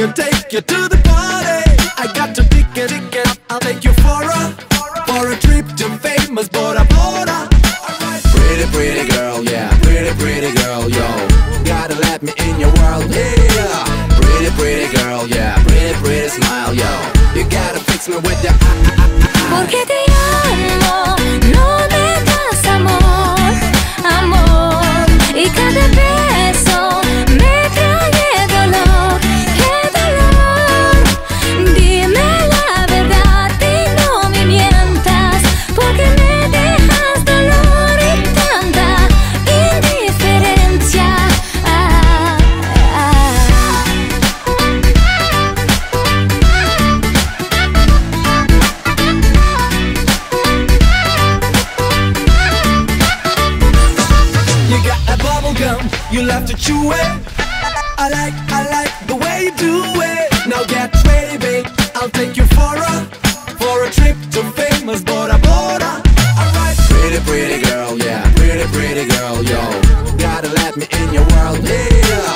can take you to the party. I got to pick and pick it. I'll take you for a trip to famous Bora Bora. Pretty, pretty girl, yeah. Pretty, pretty girl, yo. Gotta let me in your world, yeah. Pretty, pretty girl, yeah. Pretty, pretty smile, yo. You gotta fix me with the you love to chew it. I like the way you do it. Now get ready, babe. I'll take you for a trip to famous Bora Bora. Alright, pretty, pretty girl, yeah. Pretty, pretty girl, yo. Gotta let me in your world, yeah.